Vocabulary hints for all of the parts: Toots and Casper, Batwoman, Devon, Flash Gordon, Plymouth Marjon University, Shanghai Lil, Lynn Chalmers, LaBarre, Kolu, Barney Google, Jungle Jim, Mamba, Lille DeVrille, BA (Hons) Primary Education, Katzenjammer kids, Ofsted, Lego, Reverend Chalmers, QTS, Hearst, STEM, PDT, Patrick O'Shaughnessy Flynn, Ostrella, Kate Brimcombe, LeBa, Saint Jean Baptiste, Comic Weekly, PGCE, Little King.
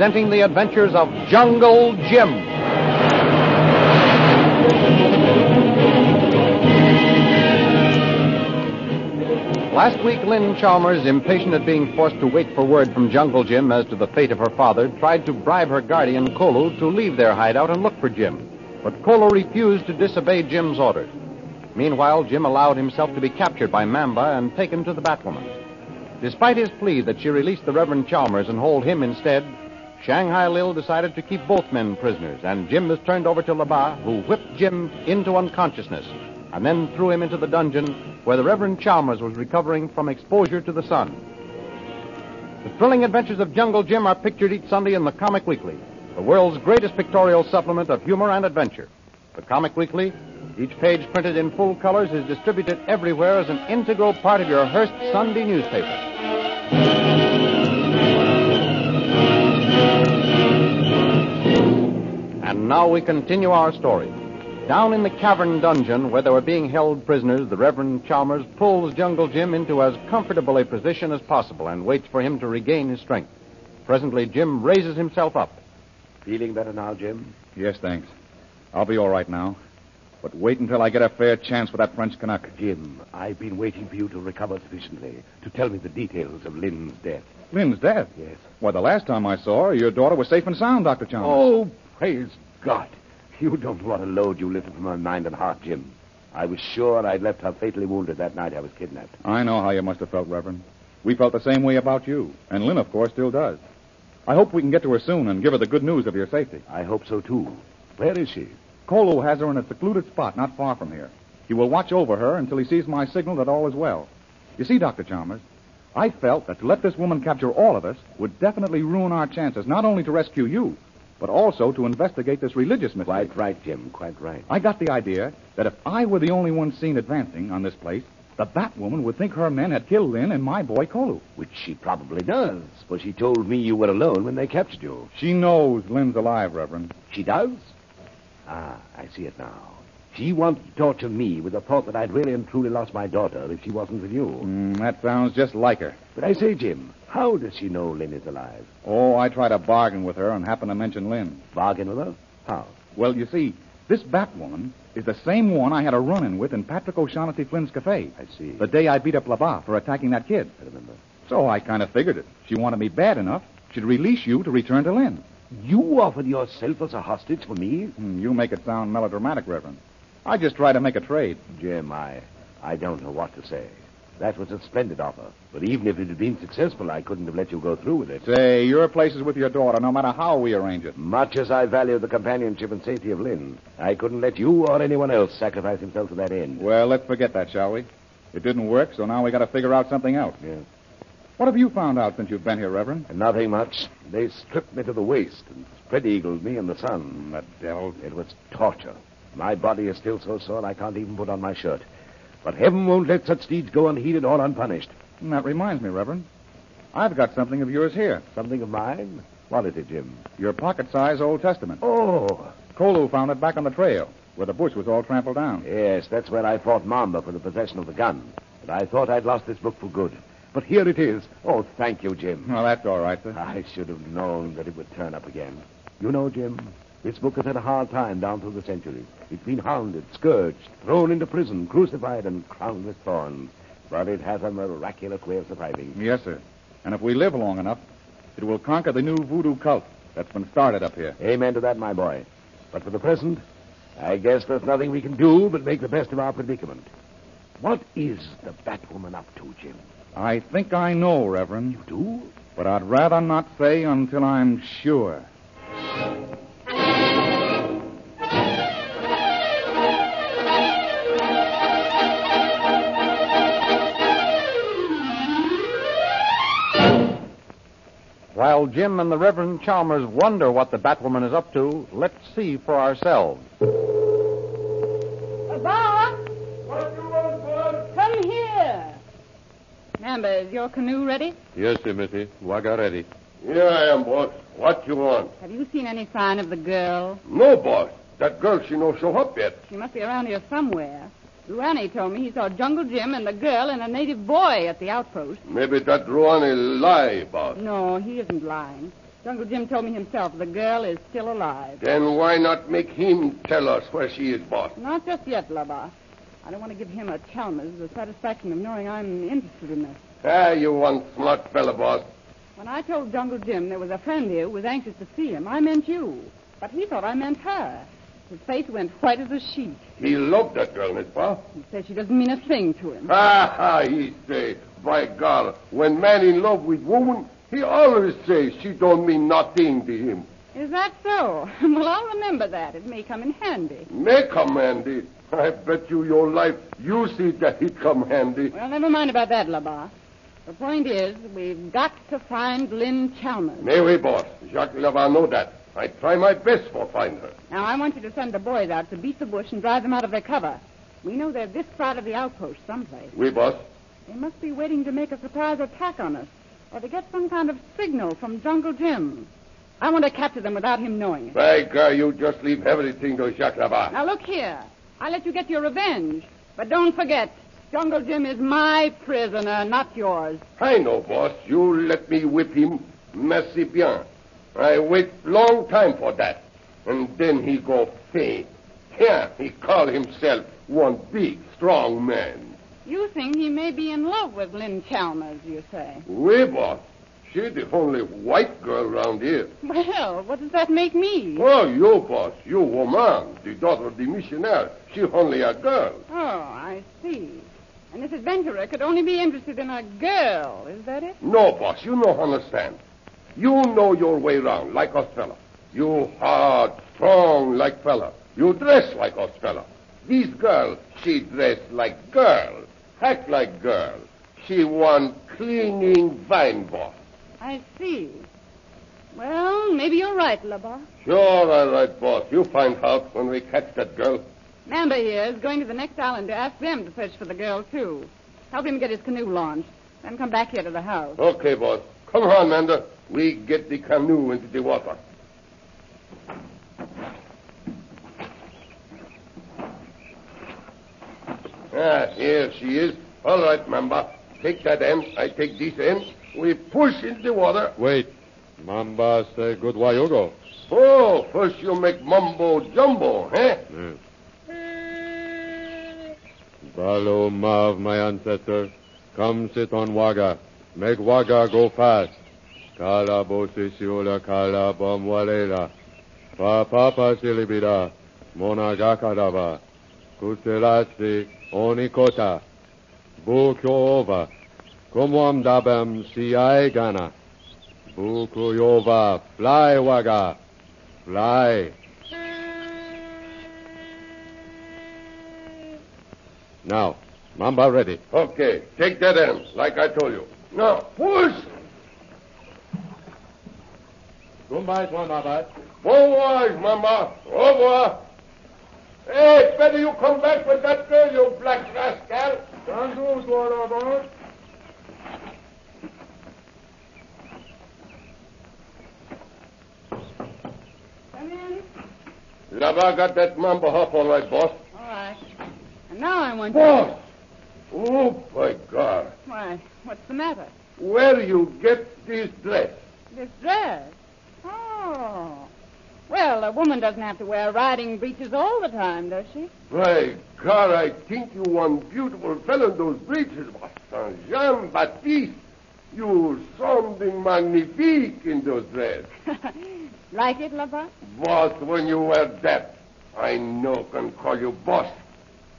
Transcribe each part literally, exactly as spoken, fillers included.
presenting the adventures of Jungle Jim. Last week, Lynn Chalmers, impatient at being forced to wait for word from Jungle Jim as to the fate of her father, tried to bribe her guardian, Kolu, to leave their hideout and look for Jim. But Kolu refused to disobey Jim's orders. Meanwhile, Jim allowed himself to be captured by Mamba and taken to the Batwoman. Despite his plea that she release the Reverend Chalmers and hold him instead, Shanghai Lil decided to keep both men prisoners, and Jim was turned over to LeBa, who whipped Jim into unconsciousness and then threw him into the dungeon where the Reverend Chalmers was recovering from exposure to the sun. The thrilling adventures of Jungle Jim are pictured each Sunday in the Comic Weekly, the world's greatest pictorial supplement of humor and adventure. The Comic Weekly, each page printed in full colors, is distributed everywhere as an integral part of your Hearst Sunday newspaper. And now we continue our story. Down in the cavern dungeon where they were being held prisoners, the Reverend Chalmers pulls Jungle Jim into as comfortable a position as possible and waits for him to regain his strength. Presently, Jim raises himself up. Feeling better now, Jim? Yes, thanks. I'll be all right now. But wait until I get a fair chance with that French Canuck. Jim, I've been waiting for you to recover sufficiently to tell me the details of Lynn's death. Lynn's death? Yes. Why, the last time I saw her, your daughter was safe and sound, Doctor Chalmers. Oh, praise God. You don't want a load you lifted from her mind and heart, Jim. I was sure I'd left her fatally wounded that night I was kidnapped. I know how you must have felt, Reverend. We felt the same way about you. And Lynn, of course, still does. I hope we can get to her soon and give her the good news of your safety. I hope so, too. Where is she? Kolu has her in a secluded spot not far from here. He will watch over her until he sees my signal that all is well. You see, Doctor Chalmers, I felt that to let this woman capture all of us would definitely ruin our chances, not only to rescue you, but also to investigate this religious mistake. Quite right, Jim, quite right. I got the idea that if I were the only one seen advancing on this place, the Batwoman would think her men had killed Lynn and my boy Kolu. Which she probably does, for she told me you were alone when they captured you. She knows Lynn's alive, Reverend. She does? Ah, I see it now. She wanted to torture me with the thought that I'd really and truly lost my daughter if she wasn't with you. Mm, that sounds just like her. But I say, Jim, how does she know Lynn is alive? Oh, I tried to bargain with her and happened to mention Lynn. Bargain with her? How? Well, you see, this Batwoman is the same one I had a run-in with in Patrick O'Shaughnessy Flynn's cafe. I see. The day I beat up LaBarre for attacking that kid. I remember. So I kind of figured it. She wanted me bad enough, she'd release you to return to Lynn. You offered yourself as a hostage for me? Mm, you make it sound melodramatic, Reverend. I just tried to make a trade. Jim, I, I don't know what to say. That was a splendid offer. But even if it had been successful, I couldn't have let you go through with it. Say, your place is with your daughter, no matter how we arrange it. Much as I value the companionship and safety of Lynn, I couldn't let you or anyone else sacrifice himself to that end. Well, let's forget that, shall we? It didn't work, so now we got to figure out something else. Yes. What have you found out since you've been here, Reverend? Nothing much. They stripped me to the waist and spread-eagled me in the sun. The devil. It was torture. My body is still so sore I can't even put on my shirt. But heaven won't let such deeds go unheeded or unpunished. And that reminds me, Reverend. I've got something of yours here. Something of mine? What is it, Jim? Your pocket-sized Old Testament. Oh. Kolu found it back on the trail, where the bush was all trampled down. Yes, that's where I fought Mamba for the possession of the gun. And I thought I'd lost this book for good. But here it is. Oh, thank you, Jim. Well, that's all right, sir. I should have known that it would turn up again. You know, Jim, this book has had a hard time down through the centuries. It's been hounded, scourged, thrown into prison, crucified, and crowned with thorns. But it has a miraculous way of surviving. Yes, sir. And if we live long enough, it will conquer the new voodoo cult that's been started up here. Amen to that, my boy. But for the present, I guess there's nothing we can do but make the best of our predicament. What is the Batwoman up to, Jim? I think I know, Reverend. You do? But I'd rather not say until I'm sure. While Jim and the Reverend Chalmers wonder what the Batwoman is up to, let's see for ourselves. Mamba, is your canoe ready? Yes, sir, Missy. Waga ready. Here I am, boss. What you want? Have you seen any sign of the girl? No, boss. That girl, she no show up yet. She must be around here somewhere. Ruani told me he saw Jungle Jim and the girl and a native boy at the outpost. Maybe that Ruani lie, boss. No, he isn't lying. Jungle Jim told me himself the girl is still alive. Then why not make him tell us where she is, boss? Not just yet, LaBarre. I don't want to give him or Chalmers the satisfaction of knowing I'm interested in this. Ah, you one smart fella, boss. When I told Jungle Jim there was a friend here who was anxious to see him, I meant you. But he thought I meant her. His face went white as a sheet. He loved that girl, Miss Pa. He says she doesn't mean a thing to him. Ah, ha, he say, by God, when man in love with woman, he always says she don't mean nothing to him. Is that so? Well, I'll remember that. It may come in handy. May come handy? I bet you your life, you see that it come handy. Well, never mind about that, LaBarre. The point is, we've got to find Lynn Chalmers. May we, boss. Jacques LaBarre know that. I try my best for find her. Now, I want you to send the boys out to beat the bush and drive them out of their cover. We know they're this side of the outpost someplace. We, boss. They must be waiting to make a surprise attack on us, or to get some kind of signal from Jungle Jim. I want to capture them without him knowing it. By God, you just leave everything to Jacques LaBarre. Now, look here. I'll let you get your revenge. But don't forget, Jungle Jim is my prisoner, not yours. I know, boss. You let me whip him. Merci bien. I wait long time for that. And then he go faint. Here, yeah, he call himself one big, strong man. You think he may be in love with Lynn Chalmers, you say? Oui, boss. She's the only white girl around here. Well, what does that make me? Oh, you, boss. You, woman. The daughter of the missionary. She only a girl. Oh, I see. And this adventurer could only be interested in a girl. Is that it? No, boss. You don't understand. You know your way round, like Ostrella. You hard, strong like fella. You dress like Ostrella. This girl, she dress like girl. Act like girl. She want clinging vine, boss. I see. Well, maybe you're right, LaBarre. Sure, all right, boss. You find out when we catch that girl. Mamba here is going to the next island to ask them to search for the girl, too. Help him get his canoe launched. Then come back here to the house. Okay, boss. Come on, Mamba. We get the canoe into the water. Ah, here she is. All right, Mamba. Take that end. I take this end. We push into the water. Wait. Mamba say good why you go. Oh, first you make mumbo jumbo, eh? Yes. Balo Mav, my ancestor. Come sit on Waga. Make Waga go fast. Kalabo Sisula Kalabom Walela. Pa Papa Silibida. Monagakadava. Kutelasi Onikota. Bukoova. Kumwam dabam siai gana. Bukuyova, fly waga, fly. Now, Mamba ready. Okay, take that end, like I told you. Now, push! Goodbye, Mamba. Forward, Mamba. Over. Hey, better you come back with that girl, you black rascal. Don't do it, Mamba. LaBarre got that Mamba up all right, boss. All right. And now I want boss. To... Oh, my God. Why, what's the matter? Where do you get this dress? This dress? Oh. Well, a woman doesn't have to wear riding breeches all the time, does she? My God, I think you one beautiful fellow in those breeches, boss. Saint Jean Baptiste. You something magnifique in those dress. Like it, LaBarre? Boss, when you wear that, I no can call you boss.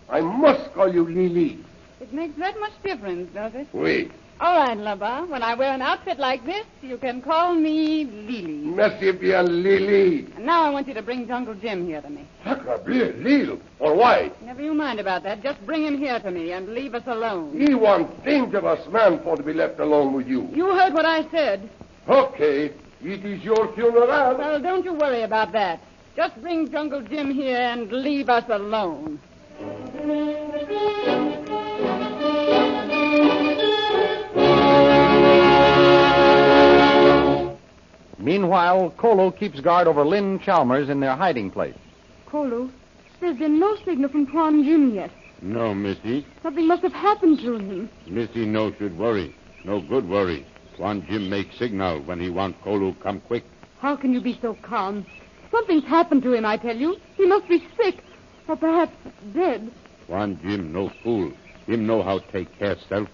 I must call you Lily. It makes that much difference, does it? Oui. All right, LaBarre. When I wear an outfit like this, you can call me Lily. Merci bien, Lily. And now I want you to bring Jungle Jim here to me. Sacre Lille, or why? Never you mind about that. Just bring him here to me and leave us alone. He want dangerous man for to be left alone with you. You heard what I said. Okay. It is your funeral. Well, don't you worry about that. Just bring Jungle Jim here and leave us alone. Meanwhile, Kolu keeps guard over Lynn Chalmers in their hiding place. Kolu, there's been no signal from Quan Jim yet. No, Missy. Something must have happened to him. Missy, no should worry. No good worry. Quan Jim make signal when he want Kolu come quick. How can you be so calm? Something's happened to him, I tell you. He must be sick, or perhaps dead. Juan Jim no fool. Him know how take care self.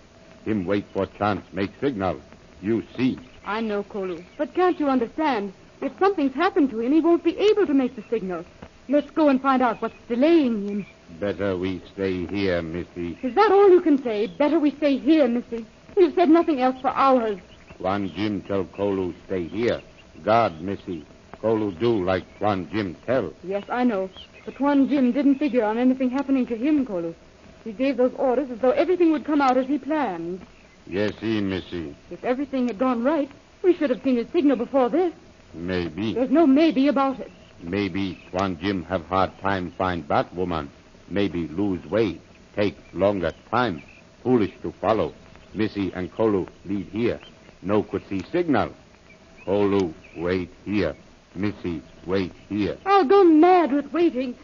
Him wait for chance, make signal. You see. I know, Kolu, but can't you understand? If something's happened to him, he won't be able to make the signal. Let's go and find out what's delaying him. Better we stay here, Missy. Is that all you can say? Better we stay here, Missy. You've said nothing else for hours. Juan Jim tell Kolu stay here. God, Missy. Kolu do like Juan Jim tell. Yes, I know. But Juan Jim didn't figure on anything happening to him, Kolu. He gave those orders as though everything would come out as he planned. Yes, he, Missy. If everything had gone right, we should have seen his signal before this. Maybe. There's no maybe about it. Maybe Juan Jim have hard time find Batwoman. Maybe lose way. Take longer time. Foolish to follow. Missy and Kolu leave here. No could see signal. Kolu, wait here. Missy, wait here. I'll go mad with waiting.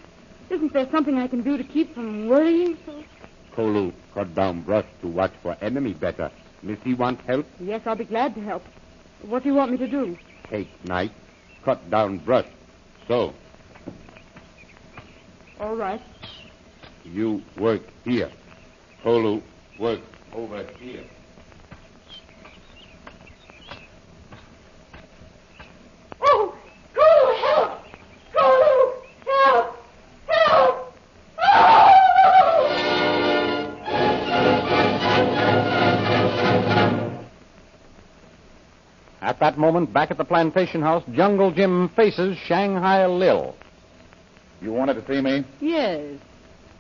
Isn't there something I can do to keep from worrying so? Kolu cut down brush to watch for enemy better. Missy want help? Yes, I'll be glad to help. What do you want me to do? Take knife, cut down brush. So. All right. You work here. Kolu, work over here. Oh, Kolu, help! Kolu, help! Help! Oh! At that moment, back at the plantation house, Jungle Jim faces Shanghai Lil. You wanted to see me? Yes.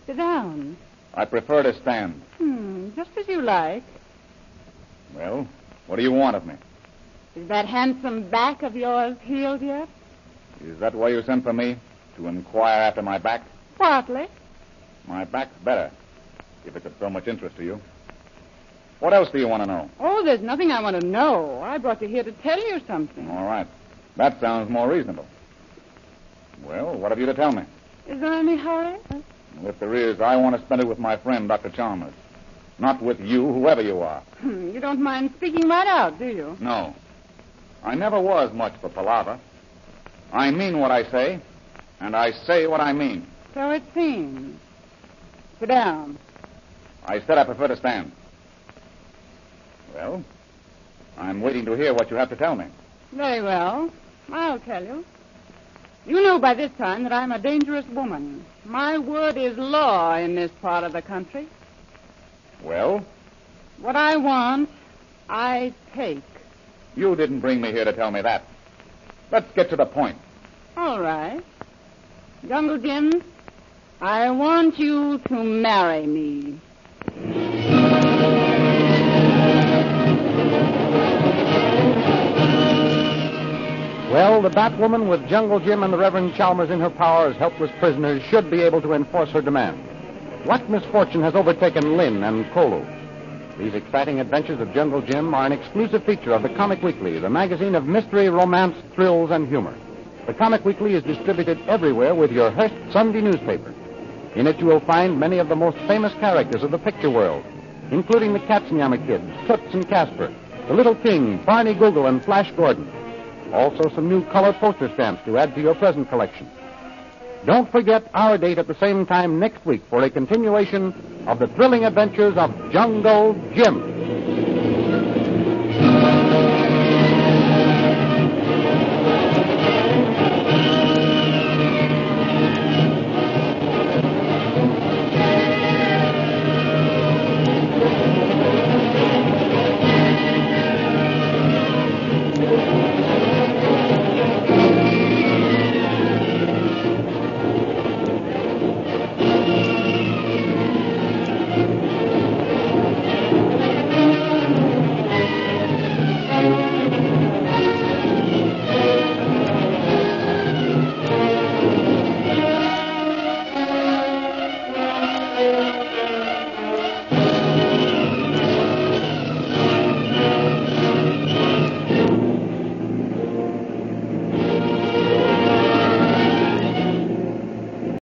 Sit down. I prefer to stand. Hmm, just as you like. Well, what do you want of me? Is that handsome back of yours healed yet? Is that why you sent for me? To inquire after my back? Partly. My back's better, if it's of so much interest to you. What else do you want to know? Oh, there's nothing I want to know. I brought you here to tell you something. All right. That sounds more reasonable. Well, what have you to tell me? Is there any hurry? If there is, I want to spend it with my friend, Doctor Chalmers. Not with you, whoever you are. You don't mind speaking right out, do you? No. I never was much for palaver. I mean what I say, and I say what I mean. So it seems. Sit down. I said I prefer to stand. Well, I'm waiting to hear what you have to tell me. Very well. I'll tell you. You know by this time that I'm a dangerous woman. My word is law in this part of the country. Well? What I want, I take. You didn't bring me here to tell me that. Let's get to the point. All right. Jungle Jim, I want you to marry me. Well, the Batwoman, with Jungle Jim and the Reverend Chalmers in her power as helpless prisoners, should be able to enforce her demand. What misfortune has overtaken Lynn and Kolu? These exciting adventures of Jungle Jim are an exclusive feature of the Comic Weekly, the magazine of mystery, romance, thrills, and humor. The Comic Weekly is distributed everywhere with your Hearst Sunday newspaper. In it you will find many of the most famous characters of the picture world, including the Katzenjammer Kids, Toots and Casper, the Little King, Barney Google, and Flash Gordon. Also, some new color poster stamps to add to your present collection. Don't forget our date at the same time next week for a continuation of the thrilling adventures of Jungle Jim.